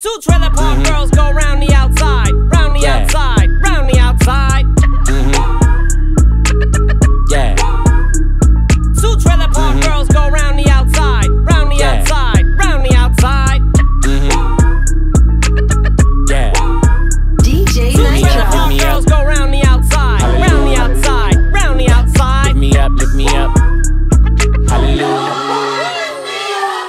Two trailer park girls go round the outside, round the outside, round the outside. Yeah. Two trailer park girls go round the outside, round the outside, round the outside. Yeah. DJ Nightdrop. Two trailer park girls go round the outside, round the outside, round the outside. Lift me up, lift me up. Hallelujah.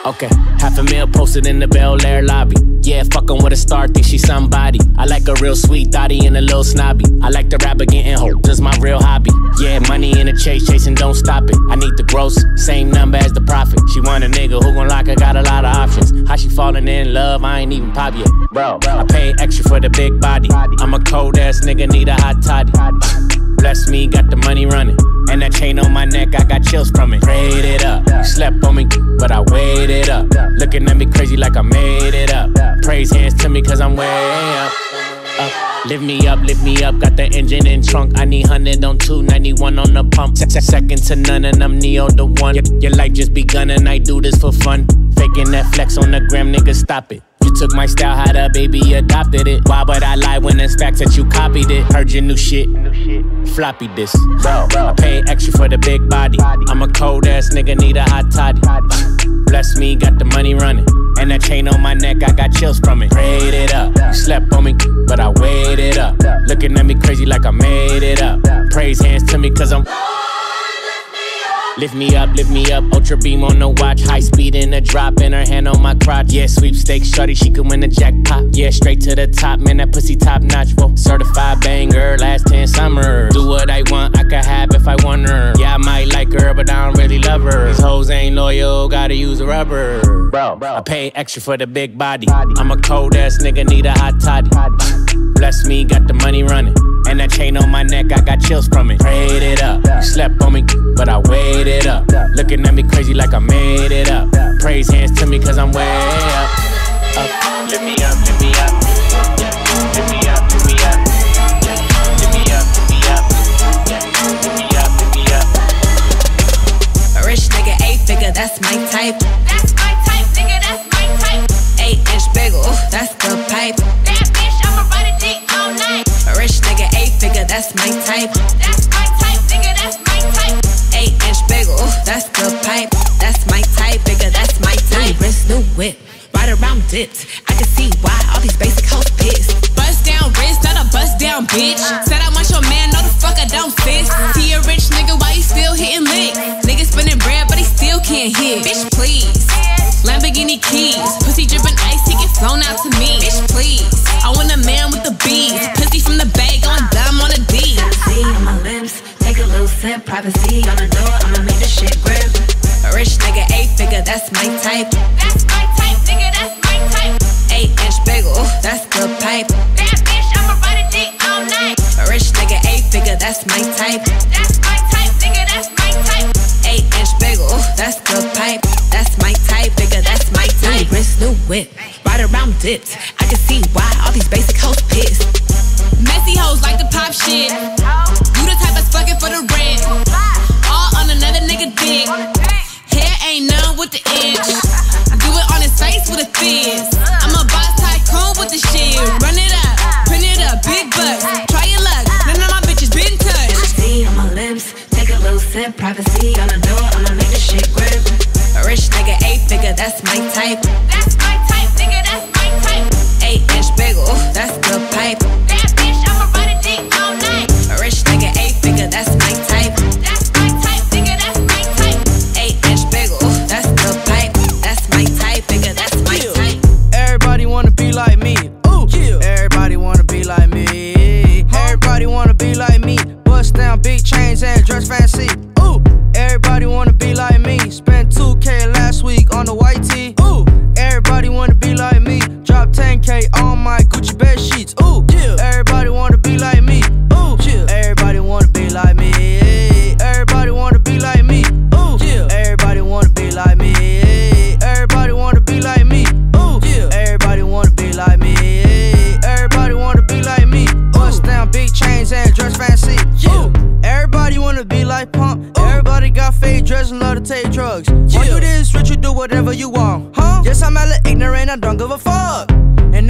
Okay, $500,000 posted in the Bel Air lobby. Yeah, fucking with a star, think she somebody. I like a real sweet thotty and a little snobby. I like to rap again and hope, this my real hobby. Yeah, money in a chase, chasing, don't stop it. I need the gross, same number as the profit. She want a nigga who gon' lock her, got a lot of options. How she falling in love, I ain't even pop yet. Bro, I pay extra for the big body. I'm a cold ass nigga, need a hot toddy. Bless me, got the money running. And that chain on my neck, I got chills from it. Prayed it up, slept on me, but I waited up. Looking at me crazy like I made it up. Praise hands to me cause I'm way up, up. Lift me up, lift me up. Got the engine in trunk. I need 100 on 291 on the pump. Second to none and I'm Neo the one. Your life just begun and I do this for fun. Faking that flex on the gram, nigga, stop it. You took my style, how the baby adopted it. Why would I lie when it's facts that you copied it? Heard your new shit, floppy this. Bro, I pay extra for the big body. I'm a cold ass nigga, need a hot toddy. Bless me, got the money running. And that chain on my neck, I got chills from it. Prayed it up, slept on me, but I waited up. Looking at me crazy like I made it up. Praise hands to me cause I'm... lift me up, ultra beam on the watch. High speed in the drop, and her hand on my crotch. Yeah, sweepstakes, shorty, she could win the jackpot. Yeah, straight to the top, man, that pussy top notch. Whoa, certified banger, last 10 summers. Do what I want, I could have if I want her. Yeah, I might like her, but I don't really love her. These hoes ain't loyal, gotta use rubber. Bro, I pay extra for the big body. I'm a cold ass nigga, need a hot toddy. Bless me, got the money running. And that chain on my neck, I got chills from it. Prayed it up, slept on me, but I waited up. Looking at me crazy like I made it up. Praise hands to me cause I'm way up, up. Lift me up, lift me up. Lift me up, lift me up. Lift me up, lift me up. Lift me up, lift me up. A rich nigga, 8-figure, that's my type. That's my type, nigga, that's my type. 8-inch bagel, that's the pipe. That's my type. That's my type, nigga, that's my type. 8-inch bagel, that's the pipe. That's my type, nigga, that's my type. New wrist, new whip, right around dips. I can see why all these basic hoes pissed. Bust down wrist, not a bust down bitch. Said I want your man, no the fuck I don't fist. See a rich nigga, why he still hitting lick? Nigga spinning bread, but he still can't hit. Bitch, please, Lamborghini keys. Pussy dripping ice, he get flown out to me. Bitch, please, I want a man with the beads. Pussy from the bag, going dumb on a D. On my lips, take a little sip. Privacy on the door, I'ma make this shit grip. A rich nigga, 8-figure, that's my type. That's my type, nigga, that's my type. 8-inch bagel, that's the pipe. Bad bitch, I'ma ride a dick all night. A rich nigga, 8-figure, that's my type. That's my type, nigga, that's my type. 8-inch bagel, that's the pipe. That's my type, nigga, that's my type. New wrist, new whip, right around dips. I can see why all these basic hoes pissed. Messy hoes like to pop shit. You the type that's fucking for the rent. All on another nigga dick. Hair ain't none with the itch. Do it on his face with a fizz. I'm a boss tycoon with the shit. Run it up, print it up, big bucks. Try your luck, none of my bitches been touched. See on my lips, take a little sip. Privacy on the door, I'ma make this shit grip. A rich nigga, 8-figure, that's my type. That's my type, nigga, that's my type. 8-inch bagel, that's the pipe. Big chains and dress fancy. Ooh, everybody wanna be like me. Spent 2K last week on the white tee. Ooh, everybody wanna be like me. Drop 10K on my Gucci bed sheets. Ooh, yeah, everybody wanna be like me. Ooh, yeah, everybody wanna be like me. Everybody wanna be like me. Ooh, yeah, everybody wanna be like me. Everybody wanna be like me. Ooh, yeah, everybody wanna be like me. Everybody wanna be like me. Bust down big chains and dress fancy. Yeah. Everybody wanna be like Pump. Everybody got fake dress and love to take drugs. When you this rich, you do whatever you want, huh? Yes, I'm hella ignorant, I don't give a fuck. And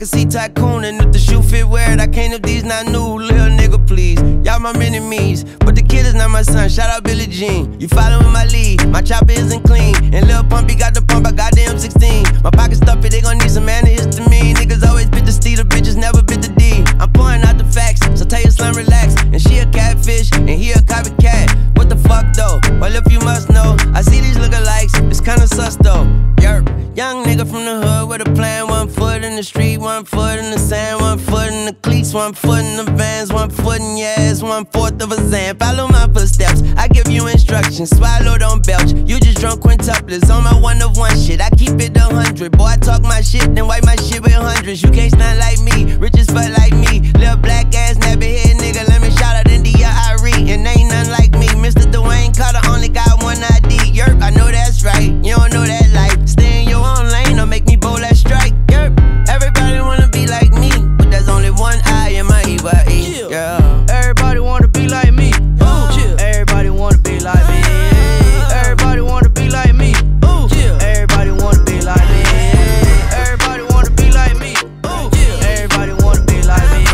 can see Tycoon, and if the shoe fit, wear it. I can't if these not new, little nigga, please. Y'all my mini-me's, but the kid is not my son. Shout out Billie Jean. You following my lead, my chopper isn't clean. And Lil Pumpy got the pump, I got the M16. My pocket's stuffy, they gon' need some antihistamine. Niggas always bit the C, the bitches never bit the D. I'm pouring out the facts, so tell your slime relax. And she a catfish, and he a copycat. What the fuck though? Well, if you must know, I see these lookalikes, it's kinda sus though. Yerp. Young nigga from the hood with a plan. 1 foot in the street, 1 foot in the sand, 1 foot in the cleats, 1 foot in the Vans, 1 foot in your ass, 1/4 of a Zan. Follow my footsteps, I give you instructions. Swallow, don't belch, you just drunk quintuplets. On my 1-of-1 shit, I keep it 100. Boy, I talk my shit, then wipe my shit with hundreds. You can't snot like me, rich as fuck like me. Little black ass, nappy head nigga, let me shout out India Irie. And ain't none like me, Mr. Dwayne Carter only got 1 ID. Yerp, I know that's right, you don't know that life. Stay in your own lane, don't make me bowl that strike. Yerp, everybody wanna be like me, but there's only 1 eye in my EYE. Yeah, everybody wanna be like me. Ooh, yeah, everybody wanna be like me. Everybody wanna be like me. Ooh, yeah, everybody wanna be like me. Everybody wanna be like me. Ooh, yeah, everybody wanna be like me.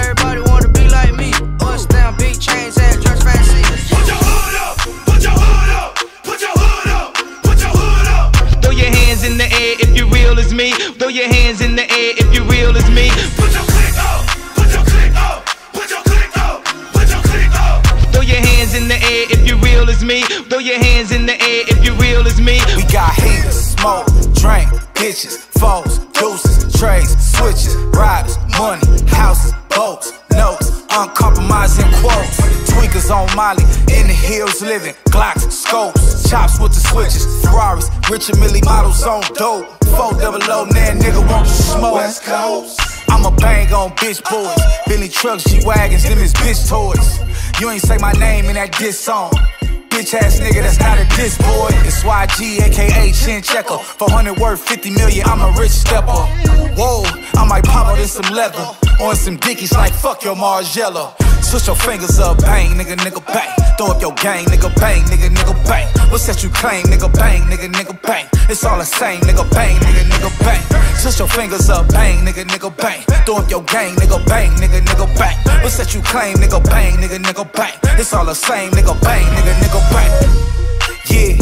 Everybody wanna be like me. Bust down big chains and dress fancy. Put your hood up, put your hood up, put your hood up, put your hood up. Throw your hands in the air if you real as me. Throw your hands in the air if you real as me. Put your click up, put your click up, put your click up, put your click up. Throw your hands in the air if you real as me. Throw your hands in the air if you real as me. We got haters, smoke, drink, bitches, foes, deuces, trays, switches, robbers, money, houses, boats, notes, uncompromising quotes. Tweakers on Molly, in the hills living, Glocks, scopes, chops with the switches, Ferraris, rich and milli models on dope. 400, nan nigga won't you smoke? West Coast. I'ma bang on bitch boys, Bentley trucks, G-Wagons, them is bitch toys. You ain't say my name in that diss song. Bitch ass nigga, that's not a diss, boy. It's YG, aka Chin Checker. 400 worth 50 million, I'm a rich stepper. Whoa, I might pop out in some leather. On some dickies like fuck your Margiela. Switch your fingers up, bang, nigga, nigga, bang. Throw up your gang, nigga, bang, nigga, nigga, bang. What's that you claim, nigga, bang, nigga, nigga, bang. It's all the same, nigga, bang, nigga, nigga, bang. Switch your fingers up, bang, nigga, nigga, bang. Throw up your gang, nigga, bang, nigga, nigga, bang. What's that you claim, nigga, bang, nigga, nigga, bang. It's all the same, nigga, bang, nigga, nigga, bang. Yeah,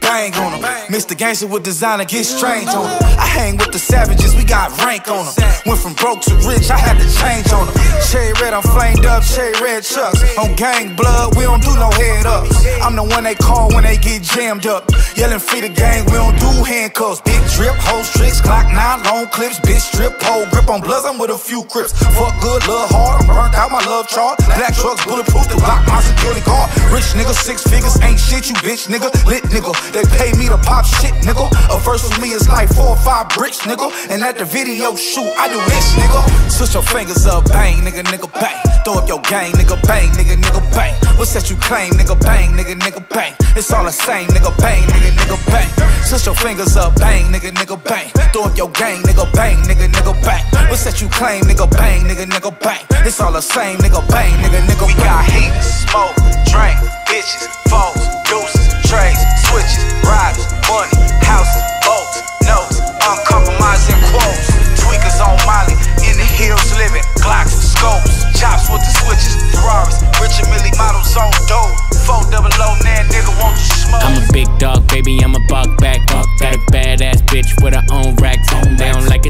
bang on him. Mr. Gangster with designer, get strange on him. I hang with the savages, we got rank on them. Went from broke to rich, I had to change on them. Cherry red, I'm flamed up, cherry red chucks. On gang blood, we don't do no head ups. I'm the one they call when they get jammed up. Yelling free the gang, we don't do handcuffs. Big drip, whole tricks, Glock 9, long clips. Bitch strip, pole grip on bloods, I'm with a few crips. Fuck good, love hard, I'm burnt out, my love chart. Black trucks, bulletproof, the block, my security guard. Rich nigga, 6 figures, ain't shit, you bitch nigga. Lit nigga, they pay me to pop shit nigga. A verse for me is like 4 or 5 bricks nigga. And at the video shoot, I do this nigga. Switch your fingers up, bang, nigga, nigga, bang. Throw up your gang, nigga, bang, nigga, nigga, bang. What's that you claim, nigga, bang, nigga, nigga, bang. It's all the same, nigga, bang, nigga, nigga, bang. Switch your fingers up, bang, nigga, nigga, bang. Throw up your gang, nigga, bang, nigga, nigga, bang. What's that you claim, nigga, bang, nigga, nigga, bang. It's all the same, nigga, bang, nigga, nigga, bang. We got heat, smoke, drink, bitches, foes, deuces, trays, switches, robbers, money, houses, boats, notes, uncompromising quotes. Tweakers on Molly, in the hills living, Glocks and scopes, chops with the switches, Ferraris, rich and milli models on dope. 400, nan nigga, won't you smoke? I'm a big dog, baby, I'm a buck back. Got a badass bitch with her own racks. They don't like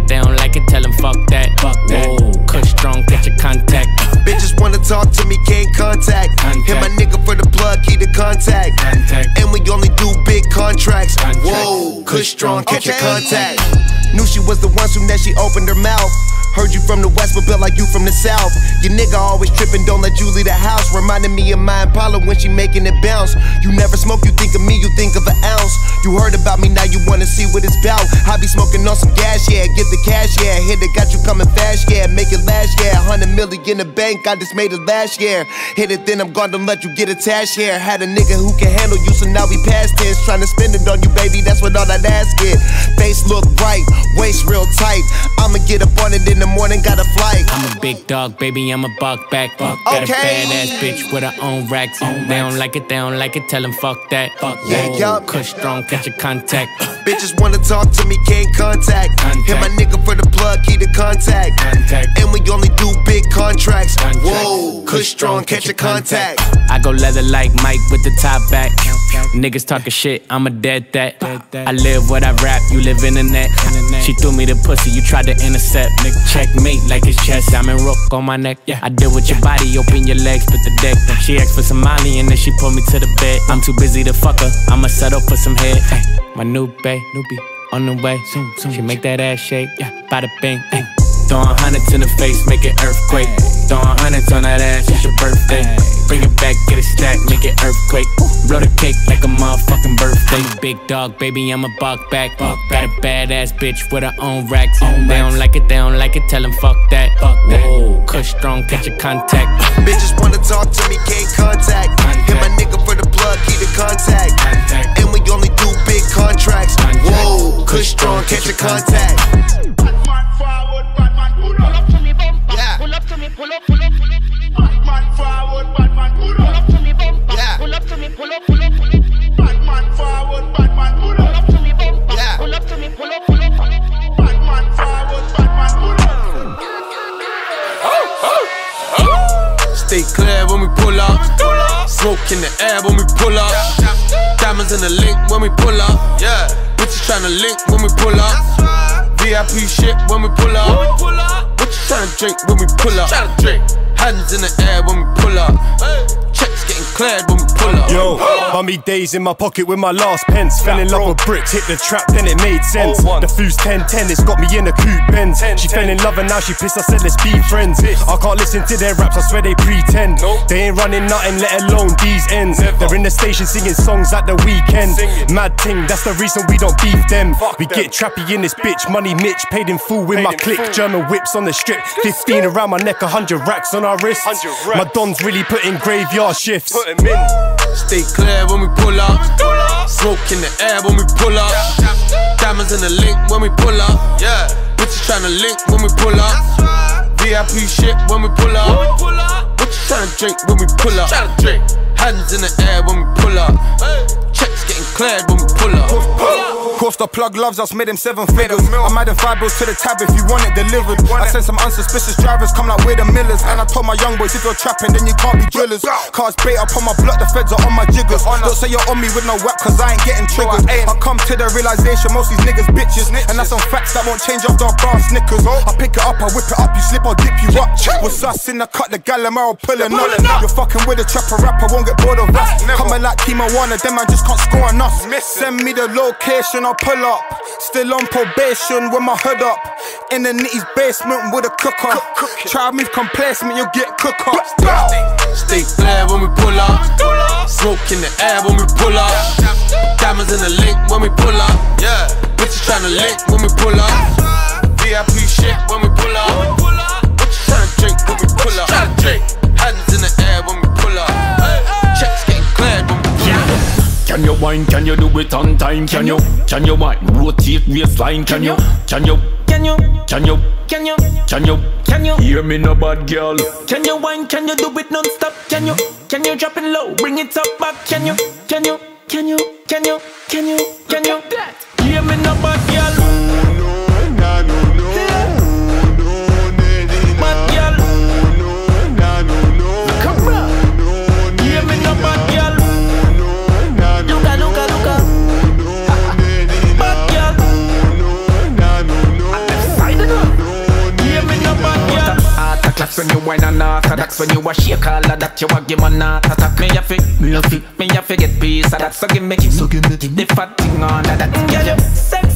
it, tell them fuck that. Whoa, cush strong, get your contact. Bitches wanna talk to me, can't contact. Hit my nigga for the plug, key to contact. And we only do big contracts. Whoa, cush strong, get your contact. Knew she was the one soon that she opened her mouth. Heard you from the west, but built like you from the south. Your nigga always trippin', don't let you leave the house. Reminding me of my Impala when she making it bounce. You never smoke, you think of me, you think of an ounce. You heard about me, now you wanna see what it's about. I be smoking on some gas, yeah, get the cash, yeah. Hit it, got you coming fast, yeah, make it last, yeah. 100 million in the bank, I just made it last year. Hit it, then I'm gone, don't let you get attached, yeah. Had a nigga who can handle you, so now we past tense. Trying to spend it on you, baby, that's what all that ass get. Face look right, waist real tight. I'ma get up on it, then in the morning, got a flight. I'm a big dog, baby, I'm a buck back. Got a badass bitch with her own racks. They don't like it, they don't like it, tell them fuck that. Cush strong, catch a contact. Bitches wanna talk to me, can't contact. Hit my nigga for the plug, key to contact. And we only do big contracts. Whoa, Cush strong, catch a contact. I go leather like Mike with the top back. Niggas talking shit, I'm a dead that. I live what I rap, you live in the net. She threw me the pussy, you tried to intercept. Checkmate like it's chess, I'm in rook on my neck. I deal with your body, open your legs, put the deck. She asked for some Molly and then she pulled me to the bed. I'm too busy to fuck her, I'ma settle for some head. My new bae, on the way. She make that ass shake, bada bing. Throwing hundreds in the face, make it earthquake. Throwing hundreds on that ass, it's your birthday. Bring it back, get it stacked, make it earthquake. Blow the cake like a motherfucking birthday. Big dog, baby, I'm a buck back. Got a badass bitch with her own racks. They don't like it, they don't like it, tell them fuck that. Whoa, Cush strong, catch a contact. Bitches wanna talk to me, can't contact. Hit my nigga for the plug, key to contact. And we only do big contracts. Whoa, Cush strong, catch a contact. Stay clear when we pull up. Smoke in the air when we pull up. Diamonds in the link when we pull up. Bitches tryna link when we pull up. VIP shit when we pull up. What you tryna drink when we pull up? Hands in the air when we pull up. Checks getting cleared when we pull up. Yo, mummy days in my pocket with my last pence. Fell in love with bricks, hit the trap, then it made sense. The fuse 10-10, it's got me in a coupe Benz. She fell in love and now she pissed, I said let's be friends. I can't listen to their raps, I swear they pretend. They ain't running nothing, let alone these ends. They're in the station singing songs at the weekend. Mad thing, that's the reason we don't beef them. We get trappy in this bitch, money Mitch, paid in full with my clique. German whips on the strip, 15 around my neck, 100 racks on our wrists. My don's really putting graveyard shifts. Put him in. Stay clear when we pull up. Smoke in the air when we pull up. Diamonds in the link when we pull up. Bitches tryna link when we pull up. VIP shit when we pull up. What you tryna drink when we pull up? Hands in the air when we pull up. Checks getting cleared when we pull up. Course the plug loves us, made him 7 figures. I'm adding 5 bills to the tab if you want it delivered. I sent some unsuspicious drivers, come like we're the millers. And I told my young boys, if you're trapping, then you can't be drillers. Cars bait up on my block, the feds are on my jiggers. Don't say you're on me with no whack, cause I ain't getting triggers. I come to the realization, most these niggas bitches. And that's some facts that won't change after a bar Snickers. I pick it up, I whip it up, you slip, I'll dip you up. With sus in the cut, the Gallimero pulling up. You're fucking with a trapper rapper, won't get bored of us. Coming like Kimo Warner, them man just can't score on us. Send me the location, I pull up, still on probation with my hood up. In the nitty's basement with a cooker. Try me complacent, you'll get cooker. Stay clear when we pull up. Smoke in the air when we pull up. Diamonds in the link when we pull up. Bitches tryna link when we pull up. VIP shit when we pull up. What you tryna drink when we pull up? Hands in the air when we pull up. Checks getting cleared when we pull up. Can you whine? Can you do it on time? Can you whine? Rotate waistline? Can you hear me no bad girl? Can you whine? Can you do it non-stop? Can you drop it low? Bring it up back? Can you hear me no bad girl? Bad girl. Come on. Hear me no bad girl. That's when you whine and knock. That's when you a shake all of that. You a give and not attack. Me a fi get peace of that. So give me the fat thing on that. Girl, you sexy.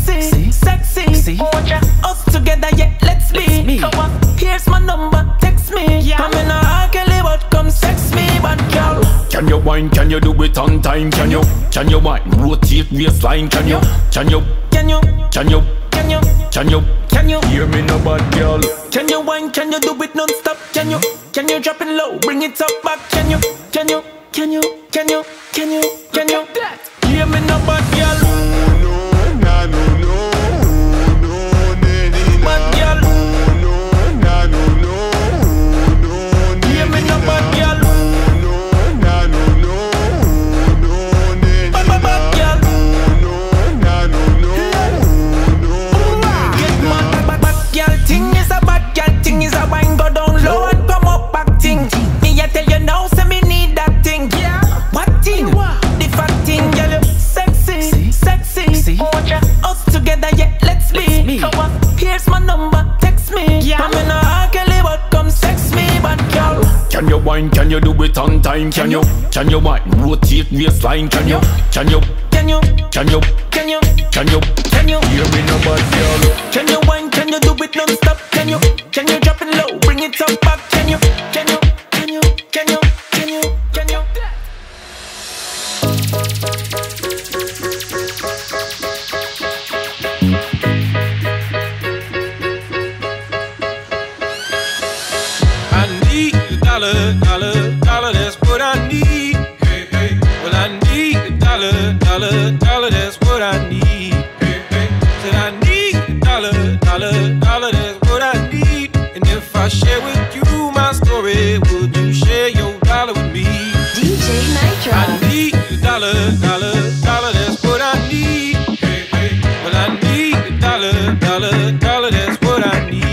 Hold your us together, yeah, let's be. Come on, here's my number, text me. I'm in a ugly world, come sex me. But girl, can you whine? Can you do it on time? Can you whine? Rotate waistline? Can you hear me no bad girl? Can you whine? Can you do it non-stop? Can you drop it low? Bring it up back? Can you that? Hear me no bad girl? No, bad girl. Can you whine? Can you do it on time? Can you whine? Rotate waistline? Can you? Hear me now, but yellow. Can you whine? Can you do it non-stop? Can you drop it low? Bring it up back? Can you? I need a dollar, dollar, dollar, that's what I need. Hey, hey. Well, I need a dollar, dollar, dollar, that's what I need. Hey, hey. Said I need a dollar, dollar, dollar, that's what I need. And if I share with you my story, would you share your dollar with me? DJ Nightdrop. I need a dollar, dollar, dollar, that's what I need. Hey, hey. Well, I need a dollar, dollar, dollar, that's what I need.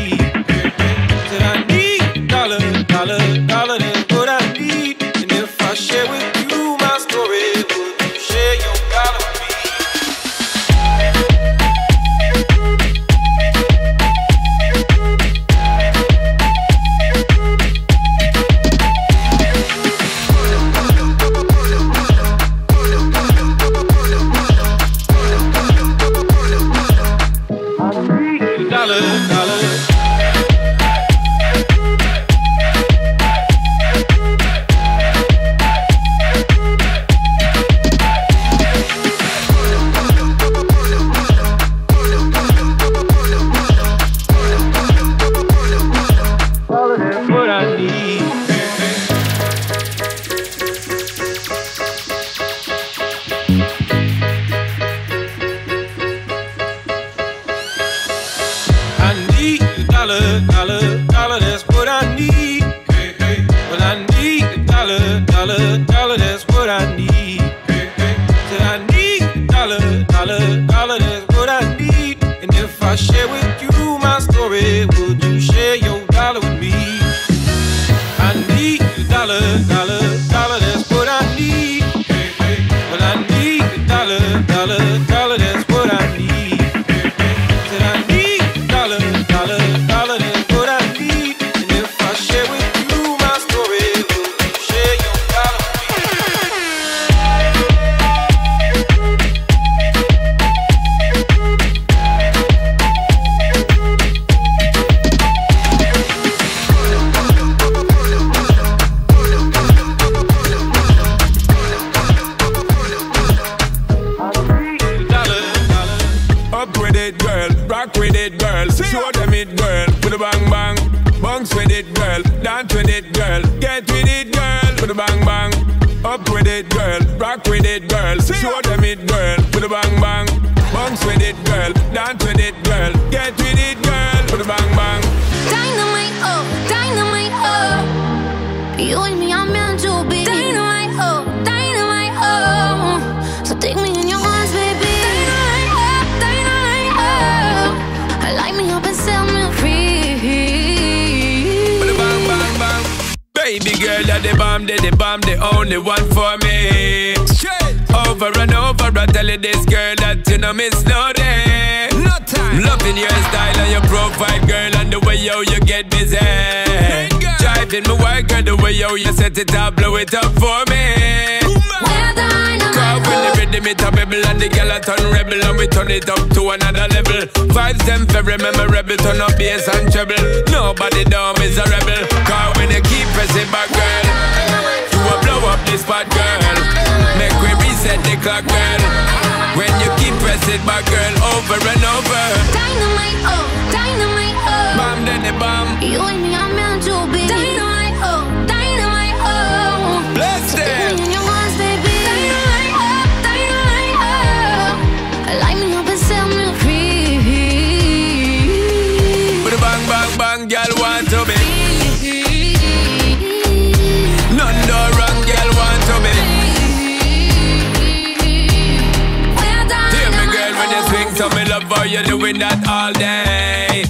You're doing that all day.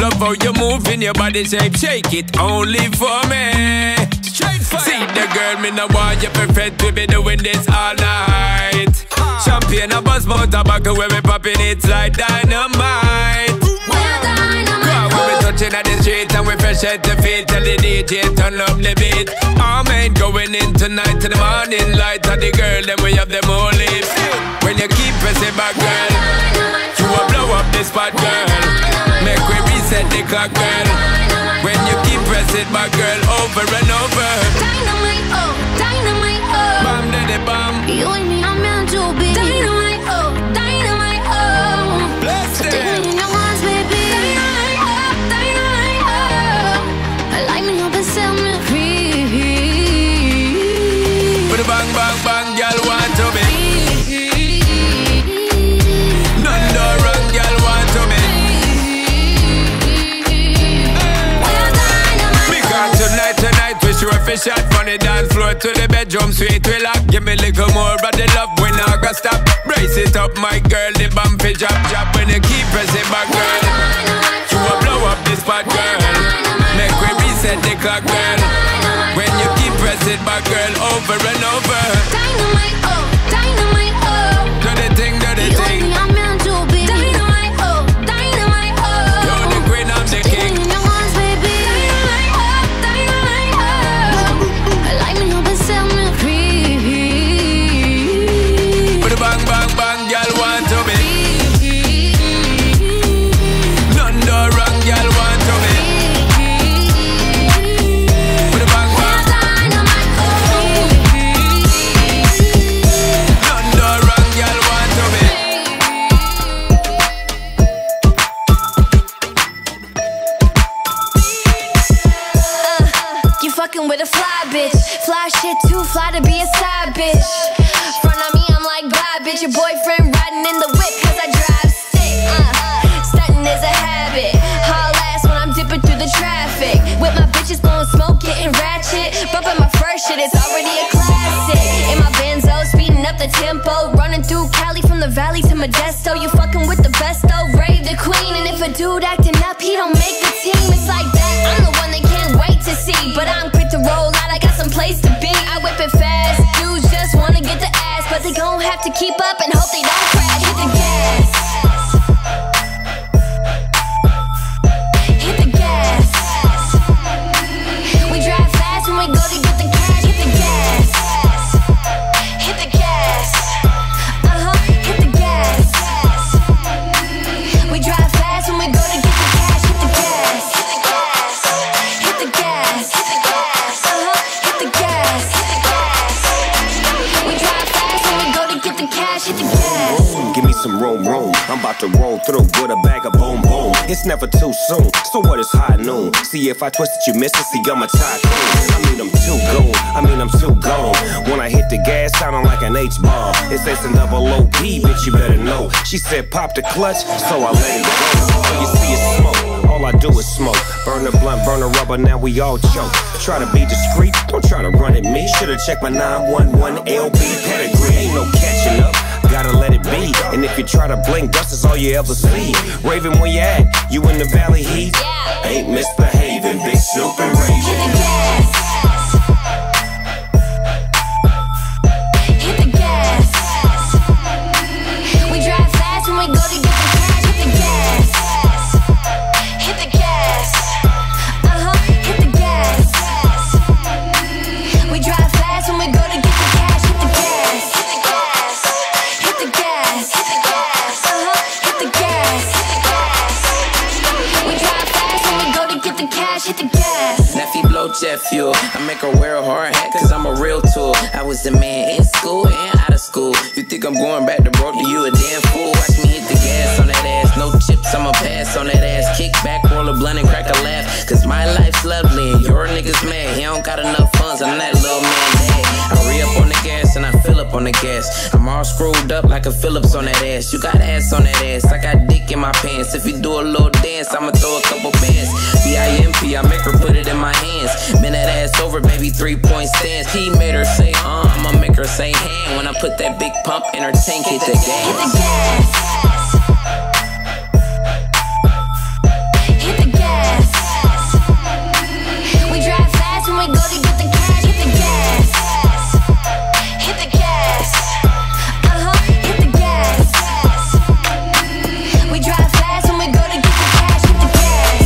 Love how you're moving your body shape. Shake it only for me. Straight fire. See the girl, me no want you perfect. We be doing this all night. Champagne a buzz, more tobacco. When we popping it's like dynamite. We're dynamite. touching at the street and we fresh at the feet. Tell the DJ turn up the beat. All men going in tonight to the morning light. And the girl then we have them all lips. When you keep pressing back, girl, you will blow up this spot, girl. Make we reset the clock, girl. When you keep pressing back, girl, over and over. Dynamite, oh, dynamite, oh. Bam, daddy, bam. You and me, I'm meant to be. Dynamite, oh, dynamite, oh. Bless them. Shot from the dance floor to the bedroom suite, we lock. Give me a little more of the love, we not gonna stop. Brace it up, my girl, the bump it drop, drop. When you keep pressing back, girl, you will blow up this spot, girl. Make we reset the clock, girl. When you keep pressing back, girl, over and over. Dynamite, oh, dynamite, oh. Do the thing, do the thing. I'm meant to be. Dynamite, oh, dynamite, oh. You're the queen, I'm the king. Fly to be a side bitch. Front on me, I'm like bye bitch. Your boyfriend riding in the whip cause I drive stick. Stuntin' is a habit. Haul ass when I'm dipping through the traffic. With my bitches blowing smoke, getting ratchet. Bumpin' my first shit, it's already a classic. In my Benzo, speeding up the tempo. Running through Cali from the valley to Modesto. You fucking with the best though, Rave the Queen. And if a dude acting up, he don't make the team. It's like that, I'm the one that can't wait to see. But I'm quick to roll out, I got some place to be. I whip it fast, dudes just wanna get the ass. But they gon' have to keep up and hope they don't crash. Hit the gas. Hit the gas. We drive fast when we go to get the cash. Hit the gas. Hit the gas. Uh-huh, hit the gas. We drive fast when we go to get the cash. Hit the gas. Hit the gas. Hit the gas. Hit the gas. Uh-huh, hit the gas. Hit the gas. Give me some roam roam. I'm about to roll through with a bag of boom boom. It's never too soon, so what is high noon? See if I twist it, you miss it. See I'm a tycoon. I mean I'm too gone. I mean I'm too gone. When I hit the gas, sounding like an H bomb. It's S and double O P, bitch. You better know. She said pop the clutch, so I let it go. All you see is smoke. All I do is smoke. Burn the blunt, burn the rubber, now we all choke. Try to be discreet, don't try to run at me. Should've checked my 911 LB pedigree. Ain't no catching up, gotta let it be. And if you try to blink, dust is all you ever see. Raving where you at, you in the valley heat. Ain't misbehaving, big Snoop and raving. Hit the gas. Hit the gas. We drive fast when we go to get the cash. Hit the gas. Hit the gas. Nephew blow jet fuel. I make her wear a hard hat cause I'm a real tool. I was the man in school and out of school. You think I'm going back to broke to you a damn fool. Watch me hit the gas on that ass. No chips, I'ma pass on that ass. Kick back, roll a blunt and crack a laugh. Cause my life's lovely and your niggas mad. He don't got enough funds, I'm that little man dad. I re-up on the gas and I fill up on the gas. I'm all screwed up like a Phillips on that ass. You got ass on that ass, I got dick in my pants. If you do a little dance, I'ma throw a couple bands. B-I-M-P, I make her put it in my hands. Bend that ass over, baby, 3-point stance. He made her say, I'ma make her say hand. When I put that big pump in her tank, hit the gas. Hit the gas. Hit the gas. We drive fast when we go to get the cash. Hit the gas. Hit the gas. Uh-huh, hit the gas. We drive fast when we go to get the cash. Hit the gas.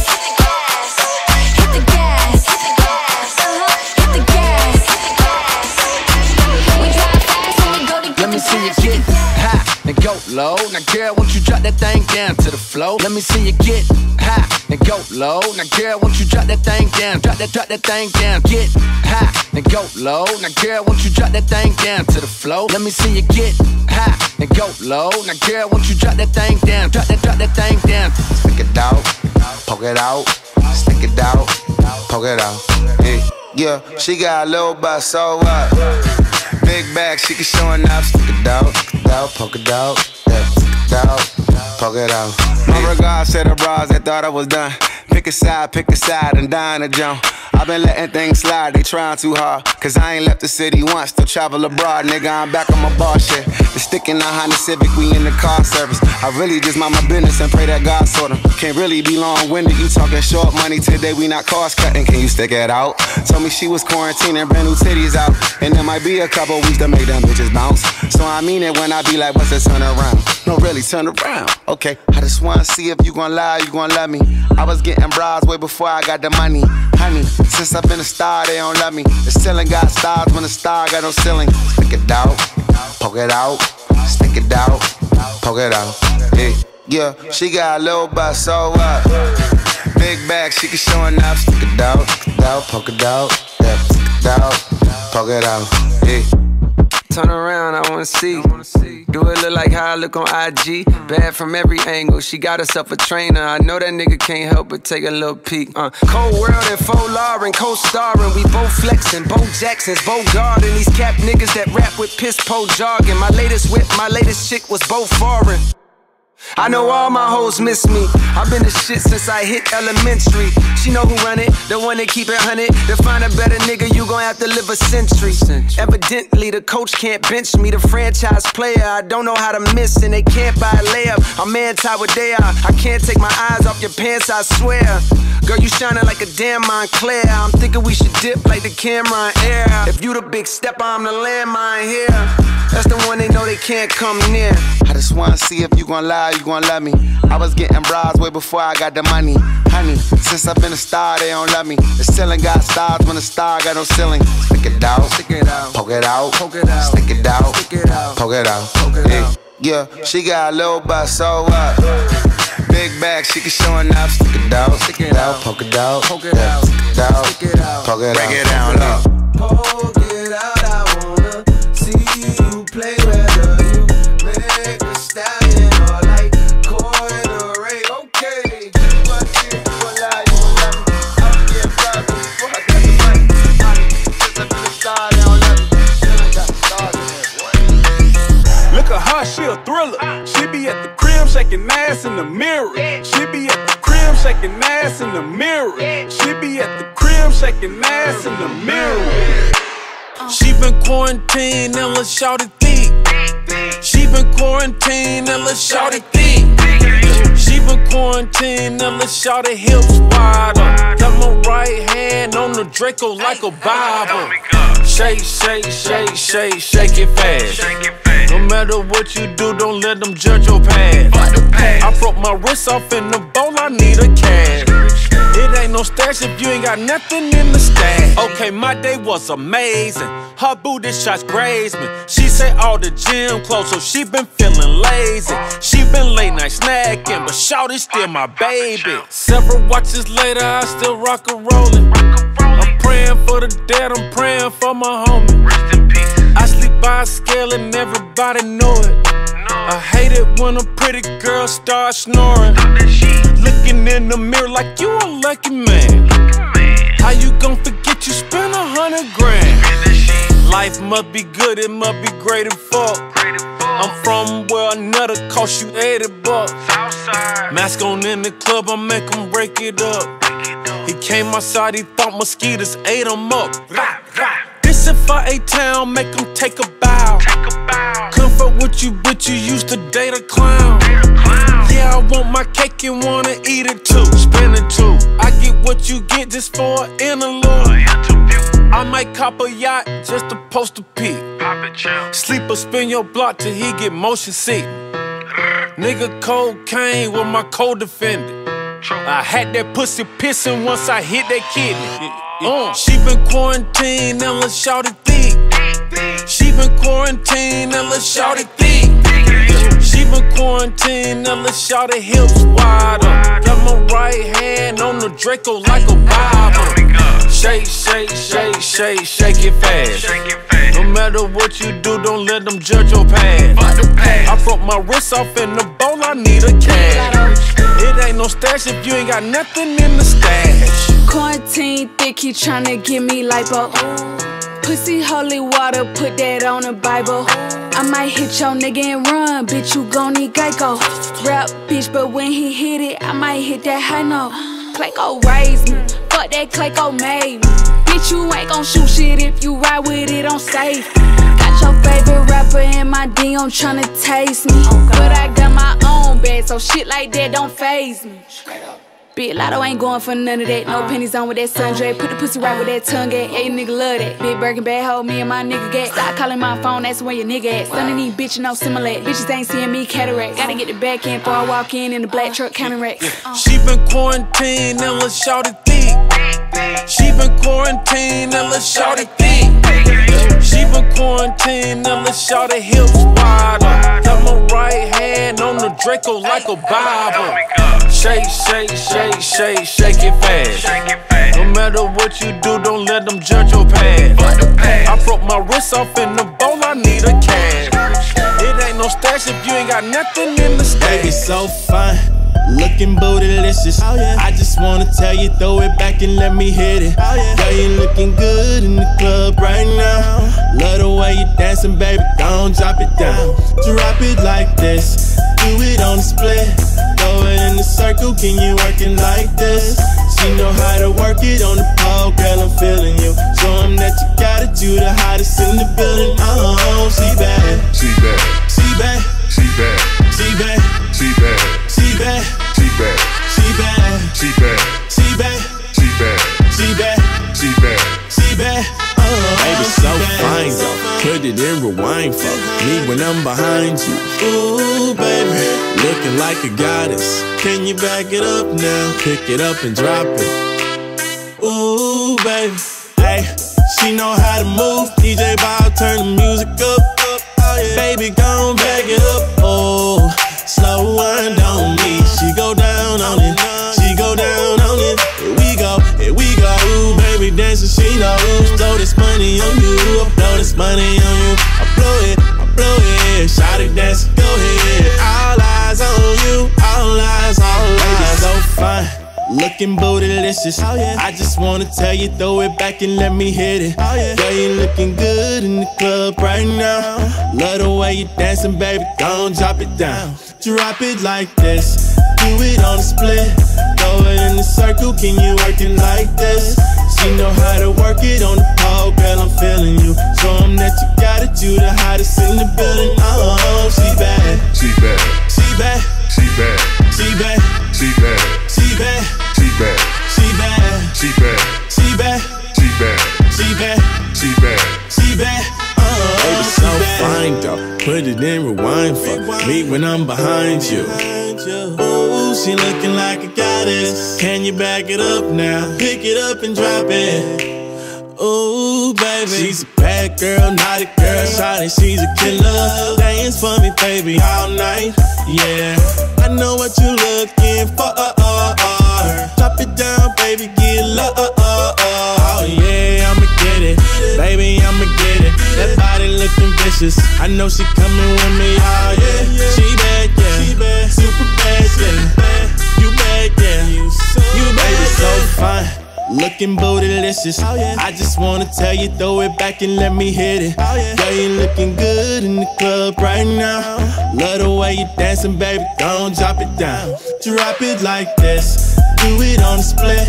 go low. Now girl, won't you drop that thing down to the floor? Let me see you get high and go low. Now girl, won't you drop that thing down? Drop that thing down. Get high and go low. Now girl, won't you drop that thing down to the floor? Let me see you get high and go low. Now girl, won't you drop that thing down? Drop that thing down. Stick it out, poke it out. Stick it out, poke it out. Hey, yeah, she got a little butt, so what? Big bag, she can show an up. Stick it out, poke it out, poke it out. My regards to the bras that thought I was done. Pick a side, and dine a jump. I've been letting things slide, they trying too hard. Cause I ain't left the city once, still travel abroad. Nigga, I'm back on my bar shit. The stick in the Honda Civic, we in the car service. I really just mind my business and pray that God sort them. Can't really be long-winded, you talking short money. Today we not cost cutting, can you stick it out? Told me she was quarantining, brand new titties out. And there might be a couple weeks to make them bitches bounce. So I mean it when I be like, what's the turn around? No, really, turn around, okay. I just wanna see if you gon' lie or you gon' love me. I was getting brides way before I got the money. Honey, since I've been a star, they don't love me. The ceiling got stars when the star got no ceiling. Stick it out, poke it out. Stick it out, poke it out. Hey, yeah, she got a little butt, so what? Big bag, she can show enough. Stick it out, poke it out. Yeah, stick it out, poke it out. Hey. Turn around, I wanna see. Do it look like how I look on IG? Bad from every angle, she got herself a trainer. I know that nigga can't help but take a little peek. Cold world and faux lauren, co-starring. We both flexing, Bo Jackson's, Bo Garden. These cap niggas that rap with piss po jargon. My latest whip, my latest chick was both foreign. I know all my hoes miss me. I've been the shit since I hit elementary. She know who run it, the one that keep it hunted. To find a better nigga, you gon' have to live a century. Evidently, the coach can't bench me. The franchise player, I don't know how to miss. And they can't buy a layup, I'm anti what they are. I can't take my eyes off your pants, I swear. Girl, you shining like a damn Montclair. I'm thinking we should dip like the camera in air. If you the big stepper, I'm the landmine here. That's the one they know they can't come near. I just wanna see if you gon' lie or you gon' love me. I was getting brides way before I got the money. Honey, since I've been a star, they don't love me. The ceiling got stars when the star got no ceiling. Stick it out, poke it out, stick it out, poke it out. Yeah, she got a little butt, so what? Big bag, she can show enough. Stick it out, poke it out, poke it out, poke it out. Break it down low. Play whether you make a stallion or like corn or ray. Okay, do what you lie, you love me. I don't get proud before I got the money. Since I been a star, they don't love me. Still I got stars. Look at her, she a thriller. She be at the crib shaking ass in the mirror. She be at the crib shaking ass in the mirror. She be at the crib shaking ass in the mirror. She been quarantined and let's shout it thick. She been quarantined and let's shout it thick. She been quarantined and let's shout it hips wider. Got my right hand on the Draco like a Bible. Shake, shake, shake, shake, shake it fast. No matter what you do, don't let them judge your past. I broke my wrist off in the bowl, I need a cash. It ain't no stash if you ain't got nothing in the stash. Okay, my day was amazing. Her booty shots grazed me. She say all the gym clothes, so she been feeling lazy. She been late night snacking, but shawty still my baby. Several watches later, I still rock and rollin'. I'm praying for the dead, I'm praying for my homie. I sleep by a scale and everybody know it. I hate it when a pretty girl starts snoring. Looking in the mirror like you a lucky man. How you gon' forget you spent $100 grand? Life must be good, it must be great and fuck. I'm from where another cost you $80. Mask on in the club, I make him break it up. He came outside, he thought mosquitoes ate him up. This if I a town, make him take a bow. Comfort with you, bitch, you used to date a clown. Yeah, I want my cake and wanna eat it too. Spend it too. I get what you get just for an interlude. I might cop a yacht just to post a pic. Sleep or spin your block till he get motion sick. Nigga cocaine with my co-defendant. I had that pussy pissing once I hit that kidney. She been quarantined and let's shout it thick. She been quarantined and let's shout it thick. She even quarantine, now let's shout the hips wider. Got my right hand on the Draco like a Bible. Shake, shake, shake, shake, shake it fast. No matter what you do, don't let them judge your past. I broke my wrist off in the bowl, I need a cash. It ain't no stash if you ain't got nothing in the stash. Quarantine thick, he tryna give me lipo. Pussy holy water, put that on the Bible. I might hit your nigga and run, bitch, you gon' need Geico. Rap, bitch, but when he hit it, I might hit that high note. Clayco raised me, fuck that Clayco made me. Bitch, you ain't gon' shoot shit if you ride with it on safe. Got your favorite rapper in my DM tryna taste me. But I got my own bed, so shit like that don't faze me. Big Lotto ain't going for none of that. No pennies on with that sundray. Put the pussy right with that tongue at. Yeah, you nigga love that. Big Birkin bad hoe, me and my nigga get. Stop calling my phone, that's where your nigga at. Son of these bitches, no similar. Bitches ain't seeing me cataract. Gotta get the back end before I walk in the black truck counteract. She been quarantined, now let's shout it thick. She been quarantined, now let's shout it thick. She been quarantined, now let's shout it hips wider. Got my right hand on the Draco like a Bible. Shake, shake, shake, shake, shake it fast. No matter what you do, don't let them judge your past. I broke my wrist off in the bowl, I need a cash. It ain't no stash if you ain't got nothing in the stash. Baby, so fine, looking bootylicious. Oh, yeah. I just wanna tell you, throw it back and let me hit it. Oh, yeah. Girl, you looking good in the club right now. Love the way you dancing, baby, don't drop it down. Drop it like this, do it on the split. In the circle, can you work it like this? She know how to work it on the pole, girl, I'm feeling you. Show them that you got it, you the hottest in the building. Oh, she bad, she bad, she bad, she bad, she bad, she bad, she bad, she bad, she bad, she bad, she bad, she bad, she bad, she bad, she bad. Baby, so fine, put it in rewind for me when I'm behind you. Ooh, baby. Looking like a goddess. Can you back it up now? Pick it up and drop it. Ooh, baby. Hey, she know how to move. DJ Bob, turn the music up. Baby, gon' back it up. Oh, slow wind on me. She go down on it. She go down on it. Here we go, here we go. Ooh, baby, dancing, she knows. Throw this money on you. I blow this money on you. I blow it. Shout it, dance, go ahead. All eyes on you, all eyes, all eyes. Baby, so fine, looking bootylicious. Oh, yeah. I just wanna tell you, throw it back and let me hit it. Oh, yeah. Girl, you looking good in the club right now. Love the way you dancing, baby, don't drop it down. Drop it like this, do it on the split. Throw it in the circle, can you work it like this? She know how to work it on the pole, girl, I'm feeling you. Show 'em that you got it, you the hottest in the building. Oh, she bad, she bad, she bad, she bad, she bad, she bad, she bad, she bad, she bad, she bad, she bad, she bad, she bad, she bad, she bad. Baby, so fine though, put it in rewind for me when I'm behind you. Ooh, she looking like a goddess. Can you back it up now? Pick it up and drop it. Ooh, baby. She's a bad girl, not a girl. Shawty, she's a killer. Dance for me, baby, all night. Yeah, I know what you looking for. Drop it down, baby, get low. Oh, yeah, I'ma get it. Baby, I'ma get it. That body looking vicious. I know she coming with me. Oh, yeah, she bad, yeah. She bad, super bad, yeah. You bad, yeah. You baby, so fine, looking bootylicious. I just wanna tell you, throw it back and let me hit it. Girl, you looking good in the club right now. Love the way you dancing, baby, don't drop it down. Drop it like this, do it on the split.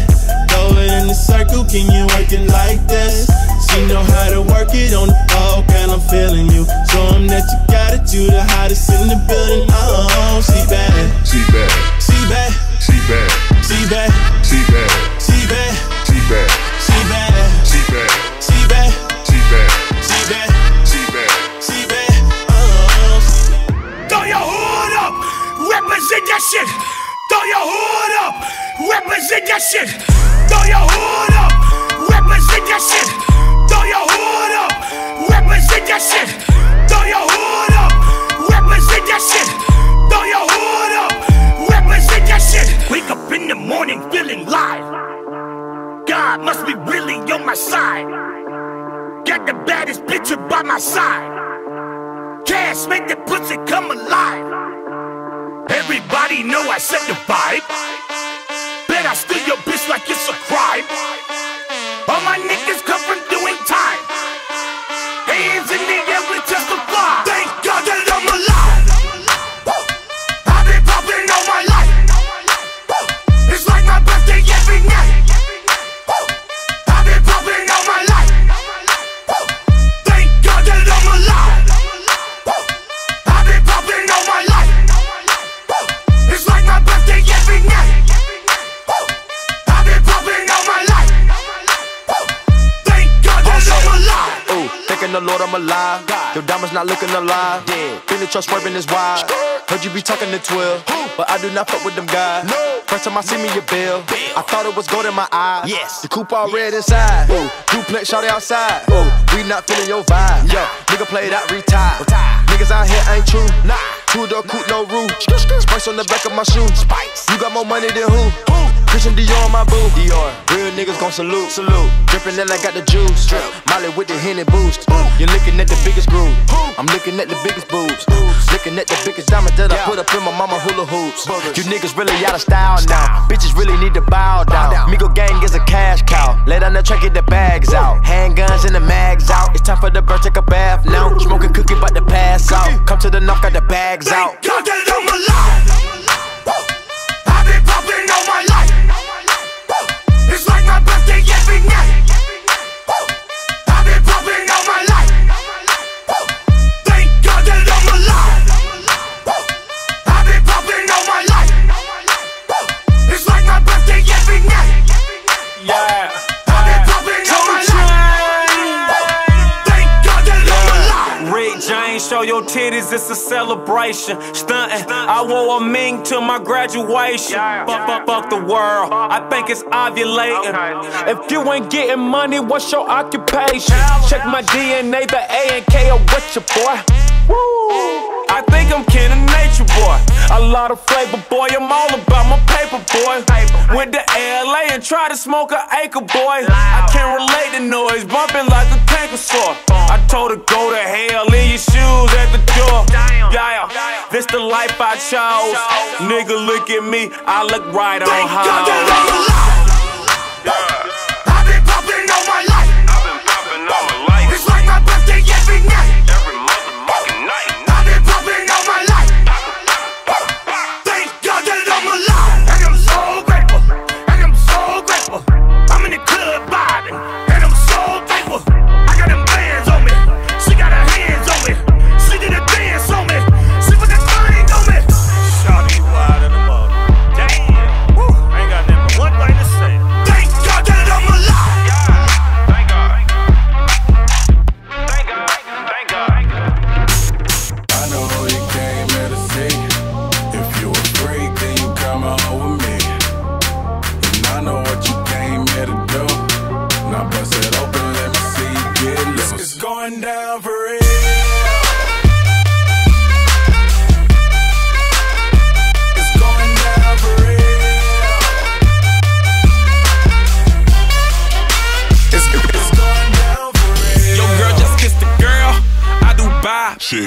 Throw it in the circle, can you work it like this? She know how to work it on the pole, girl, I'm feeling you. Show 'em that you got it, you the hottest in the building. Oh, she bad, she bad, she bad, she bad, she bad, she bad, she bad, she bad, she bad, she bad, she bad, she bad, she bad, she bad, she bad. Throw your hood up, represent that shit. Throw your hood up, represent that shit. Throw your hood up, represent that shit. Throw your hood up. got the baddest bitch by my side. Cash make the pussy come alive. Everybody know I set the vibe. Bet I steal your bitch like it's a crime. All my niggas come from doing time. Hands in the air, we testify. Thank God that I'm alive. I've been popping all my life. It's like my birthday every night. I've been popping all my life. Thank God that I'm alive. I've been popping all my life. It's like my birthday every night. I've been popping all my life. Thank God that I'm alive. Ooh, thanking the Lord I'm alive. Your diamonds not looking alive. Feeling trust swerving is wide. Heard you be talking to 12, but I do not fuck with them guys. First time I see me a bill, I thought it was gold in my eyes. Yes, the coupe all red inside. Ooh, duplex shorty outside. Ooh, we not feeling your vibe. Yo, nigga played out, retired. Niggas out here ain't true. Nah, two door coupe, no roof. Spice on the back of my shoe. You got more money than who? Christian Dior on my boo. Real niggas gon' salute. Drippin' then I got the juice. Molly with the Henny boost. You're looking at the biggest groove. I'm looking at the biggest boobs. Looking at the biggest diamond that I put up in my mama hula hoops. You niggas really out of style now. Bitches really need to bow down. Migo gang is a cash cow. Lay down the track, get the bags out. Handguns and the mags out. It's time for the bird, take a bath now. Smoking cookie, bout to pass out. Come to the knock, got the bags out. Thank God that I'm alive. I've been popping all my life. It's like my birthday every night. I've been popping all my life. Thank God that I'm alive. I've been popping all my life. It's like my birthday every night. Yeah, I've been popping all my life. Thank God that I'm alive. Rick James, show your titties, it's a celebration. Stuntin', I wore a mink to my graduation. Fuck the world, I think it's ovulating. If you ain't getting money, what's your occupation? Check my DNA, the A and K are with ya, boy. Woo. I think I'm kin of nature, boy. A lot of flavor, boy, I'm all about my paper, boy. Went to LA and tried to smoke an acre, boy. I can't relate to noise, bumping like a tanker saw. I told her go to hell, leave your shoes at the door. Yeah, this the life I chose. Nigga, look at me, I look right on high.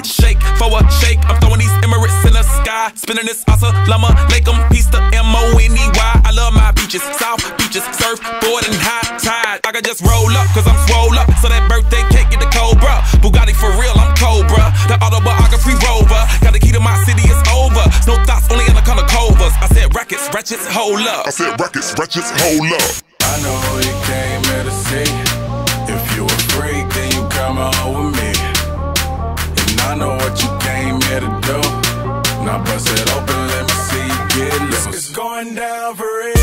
Shake for a shake, I'm throwing these Emirates in the sky. Spinning this awesome llama, make them piece the M-O-N-E-Y. I love my beaches, south beaches, surf, board and high tide. I can just roll up, cause I'm swole up. So that birthday cake get the Cobra. Bugatti for real, I'm Cobra. The autobiography rover. Got the key to my city, it's over. No thoughts, only in the color covers. I said rackets, wretches, hold up. I said rackets, wretches, hold up. I know you came here to see. If you a freak, then you come home with me. I know what you came here to do. Now bust it open, let me see you get loose. It's going down for real.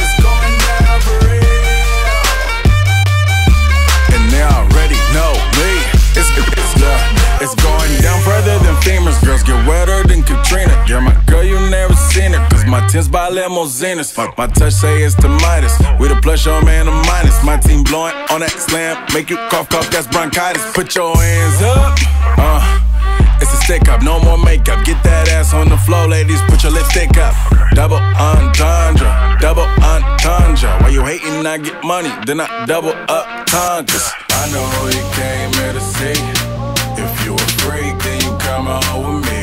It's going down for real. And they already know me. It's going down further than femurs. Girls get wetter than Katrina. You're my girl, you never seen her. Cause my tents by limousines. My touch say it's the Midas. We the plus, your man, the minus. My team blowing on that slam. Make you cough, cough, that's bronchitis. Put your hands up. It's a stick up, no more makeup. Get that ass on the floor, ladies, put your lipstick up. Double entendre, double entendre. Why you hating? I get money, then I double up tundras. I know you came here to see. If you a freak, then you come home with me.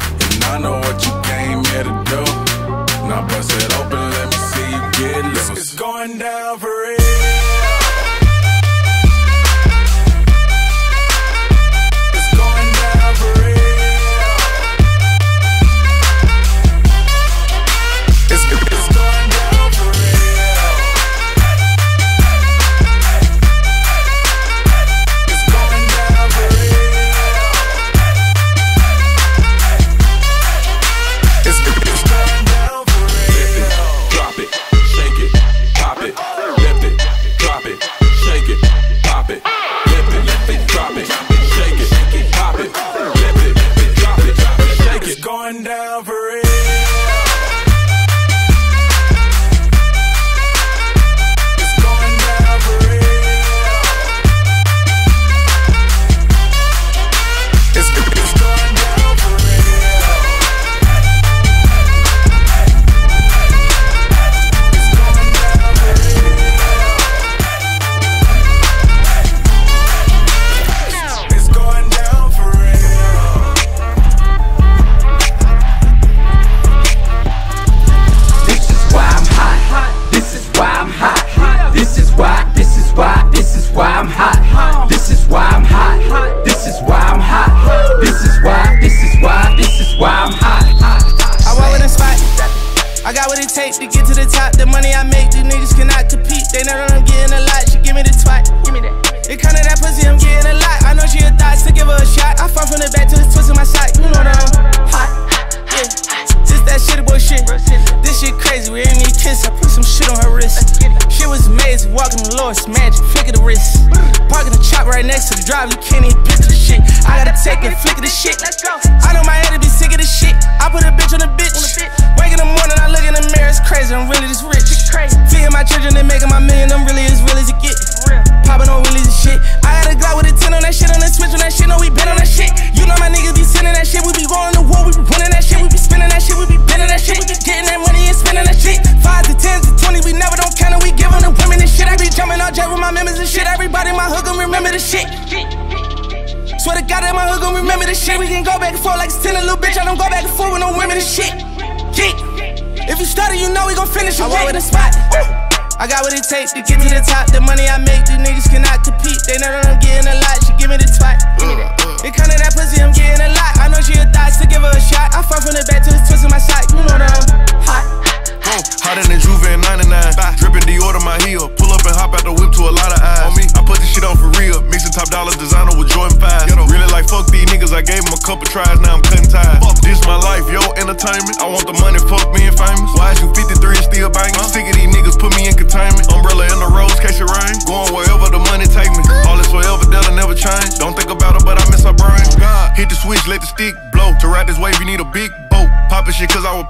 And I know what you came here to do. Now bust it open, let me see you get loose. It's going down for real.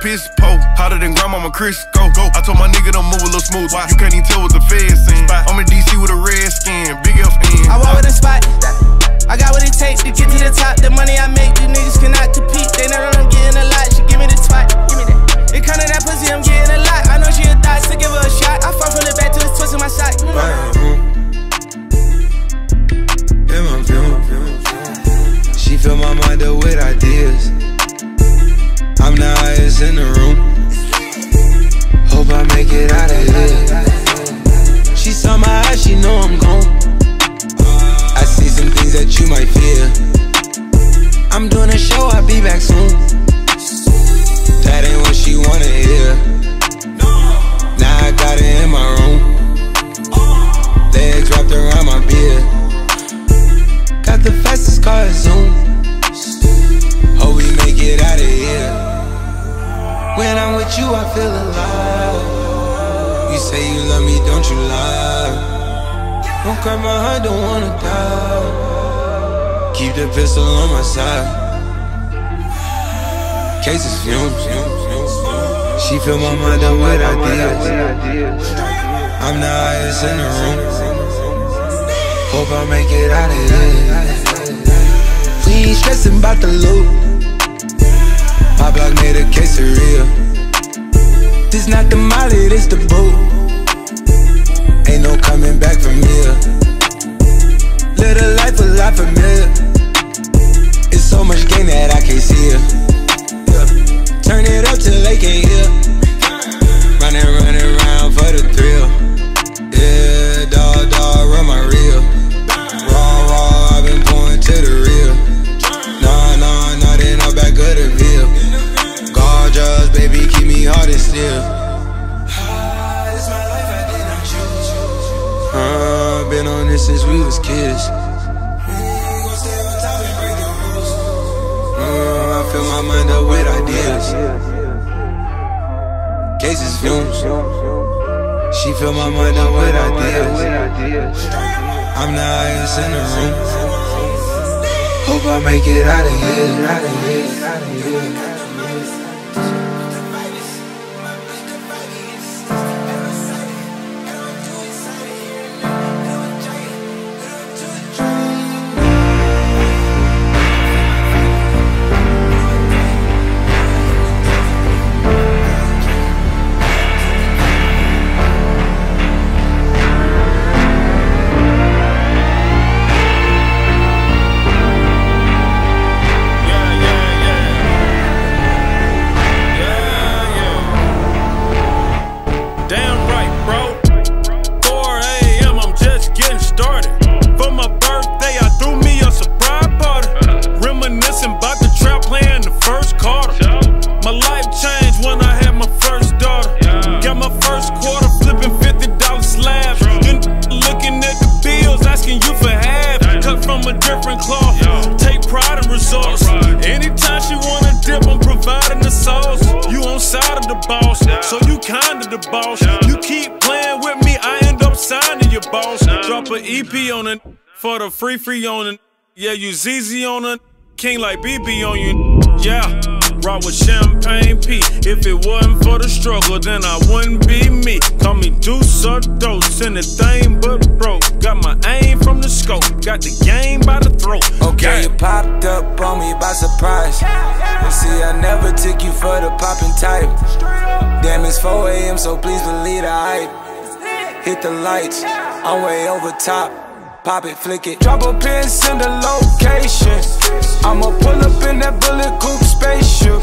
Piss po, hotter than grandmama Crisco. Go. I told my nigga to move a little smooth. Why? You can't even tell what the feds saying. I'm in DC with a red skin, big FN. I walk with a spot. I got what it takes to get to the top. The money I make, these niggas cannot compete. They know that I'm getting a lot. She give me the twat. Give me that. It kind of that pussy, I'm getting a lot. I know she a thot, so give her a shot. I fall from the back to the twist in my sock. She fill my mind up with ideas. I'm the highest in the room. Hope I make it out of here. She saw my eyes, she know I'm gone. I see some things that you might fear. I'm doing a show, I'll be back soon. That ain't what she wanna hear. Now I got it in my room. Legs wrapped around my beard. Got the fastest car at Zoom. Hope we make it out of here. When I'm with you, I feel alive. You say you love me, don't you lie. Don't cry my heart, don't wanna die. Keep the pistol on my side. Cases fumes. She fill my mind up with ideas. I'm the highest in the room. Hope I make it out of here. We ain't stressing about the loot. My block made a quesadilla. This not the molly, this the boot. Ain't no coming back from here. Live a life a lot familiar. It's so much gain that I can't see it. Yeah. Turn it up till they can't hear. Running around for the thrill. Yeah, dog, run my reel. Raw, I've been going to the real. Nah, then I'm back of the veil. Gorgeous, baby, keep me hard and still. It's my life, I did not choose. Been on this since we was kids. Gon' stay on top and break the rules. I fill my mind up with ideas. Cases fumes. She fill my mind up with ideas. I'm the highest in the room. Hope I make it out of here. Free on it, yeah, you ZZ on it, king like BB on you, yeah, rock with champagne P. If it wasn't for the struggle, then I wouldn't be me. Call me Deuce or Dose, anything but broke. Got my aim from the scope, got the game by the throat. Okay, you popped up on me by surprise. You see, I never took you for the poppin' type. Damn, it's 4 AM, so please believe the hype. Hit the lights, I'm way over top. Pop it, flick it. Drop a pin, send a location. I'ma pull up in that bullet coupe spaceship.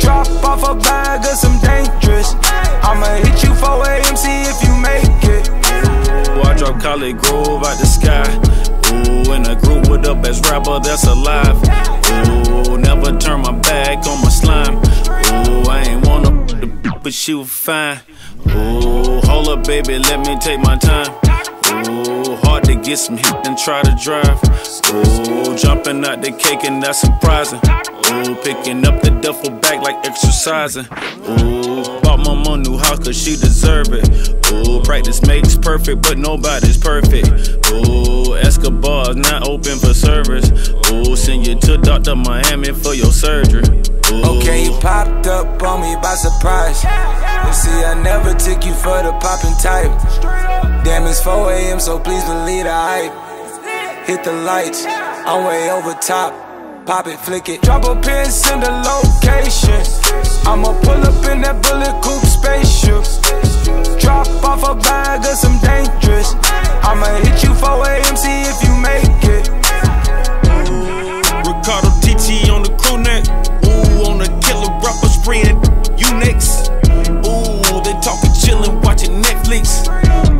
Drop off a bag of some dangerous. I'ma hit you for AMC, see if you make it. Boy, I drop Collard Grove out the sky. Ooh, in a group with the best rapper that's alive. Ooh, never turn my back on my slime. Ooh, I ain't wanna but she was fine. Ooh, hold up, baby, let me take my time. Ooh, hard to get some heat and try to drive. Ooh, jumping out the cake and that's surprising. Ooh, picking up the duffel bag like exercising. Ooh, bought my mom new house cause she deserve it. Ooh, practice makes perfect, but nobody's perfect. Ooh, Escobar's not open for service. Ooh, send you to Dr. Miami for your surgery. Ooh. Okay, you popped up on me by surprise. You see, I never took you for the poppin' type. Damn, it's 4 AM, so please believe the hype. Hit the lights, I'm way over top. Pop it, flick it. Drop a pin, send a location. I'ma pull up in that bullet coupe spaceship. Drop off a bag of some dangerous. I'ma hit you 4 AM, see if you make it. Ooh, Ricardo TT on the crew neck. Ooh, on the killer rapper spraying you next. Ooh, they talking chillin', watching Netflix.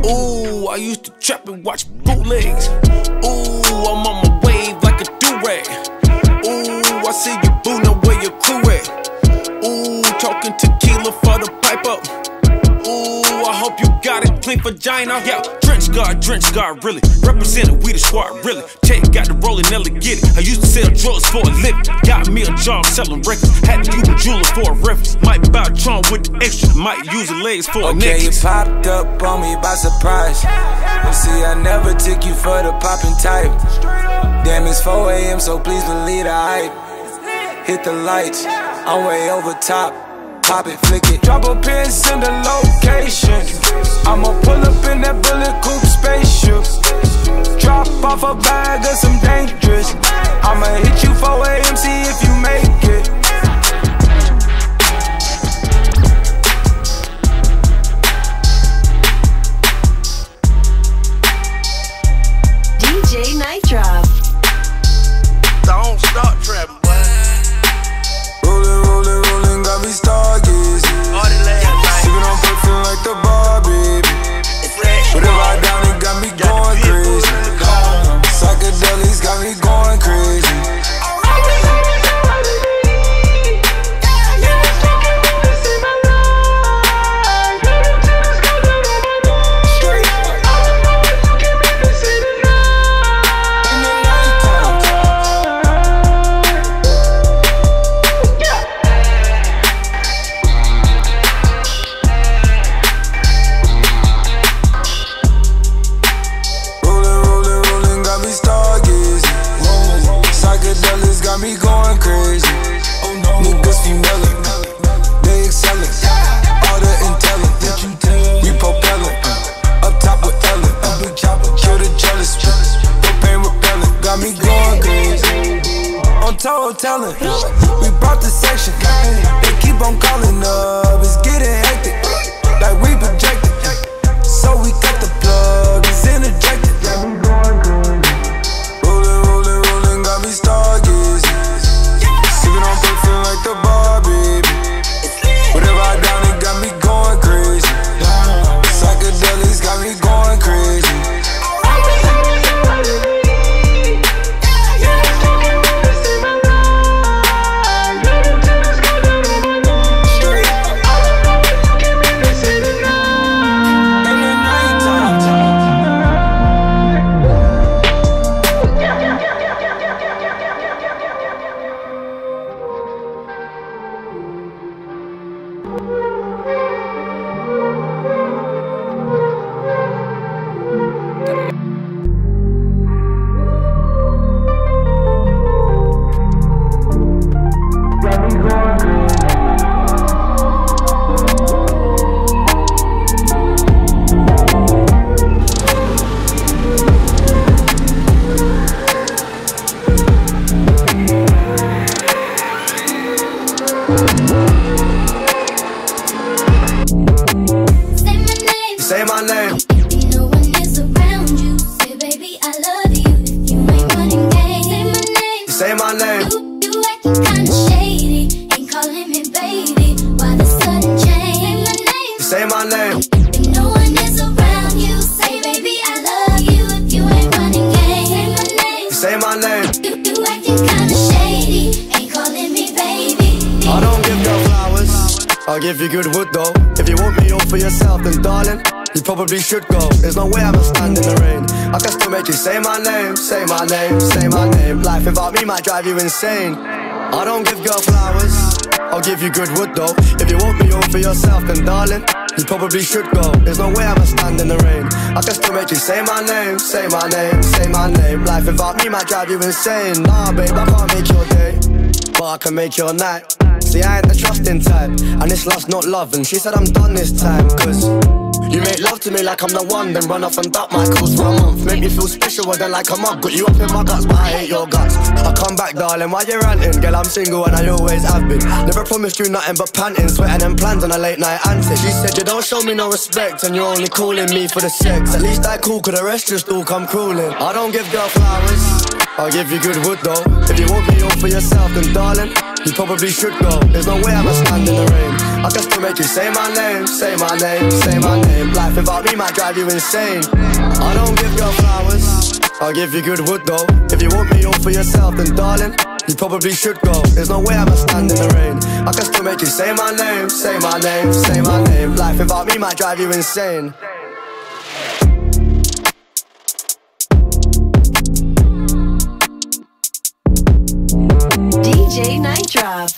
Ooh, I used to trap and watch bootlegs. Ooh, I'm on my wave like a do-rag. Ooh, I see you bootin' where your crew at. Ooh, talking tequila for the pipe up. Ooh, I hope you got it clean vagina. Yeah, trench guard, really. Represented, we the squad, really. Tech got the rolling, Nelly get it. I used to sell drugs for a living. Got me a job selling records. Had to use a jeweler for a reference. Might buy a Tron with the extra. Might use the legs for a necklace. Okay, you popped up on me by surprise. You see, I never took you for the poppin' type. Damn, it's 4 AM, so please believe the hype. Hit the lights, I'm way over top. Pop it, flick it. Drop a pin, send a location. I'ma pull up in that bullet coupe spaceship. Drop off a bag of some dangerous. I'ma hit you for a MC if you make it. DJ Nightdrop. Don't stop trapping, boy. Rollin', rollin', rollin', got me stargazing. Sippin' on perfume like the bar, baby. Whatever I down, it got me going crazy. Psychedelics got me going crazy. Tellin'. We brought the section. They keep on calling up. It's getting hectic, like we projected. So we cut the plug. It's interjected. Rollin', rollin', rollin', got me stargazing. Sippin' on perfume like the bar, baby. Whatever I down, it got me going crazy. Psychedelics got me going crazy. Probably should go. There's no way I'ma stand in the rain. I can still make you say my name, say my name, say my name. Life without me might drive you insane. I don't give girl flowers, I'll give you good wood though. If you want me all for yourself, then darling, you probably should go. There's no way I'ma stand in the rain. I can still make you say my name, say my name, say my name. Life without me might drive you insane. Nah babe, I can't make your day, but I can make your night. See, I ain't the trusting type, and this love's not love. And she said I'm done this time, cause you make love to me like I'm the one, then run off and duck my calls for a month. Make me feel special, then like I'm up. Got you up in my guts, but I hate your guts. I come back, darling, why you ranting? Girl, I'm single and I always have been. Never promised you nothing but panting, sweating and plans on a late night antic. She said you don't show me no respect, and you're only calling me for the sex. At least I cool, 'cause the rest just all come crawling. I don't give girl flowers, I'll give you good wood though. If you want me all for yourself, then darling, you probably should go. There's no way I'ma stand in the rain. I can still make you say my name, say my name, say my name. Life without me might drive you insane. I don't give girl flowers, I'll give you good wood though. If you want me all for yourself, then darling, you probably should go. There's no way I'ma stand in the rain. I can still make you say my name, say my name, say my name. Life without me might drive you insane. DJ Nightdrop.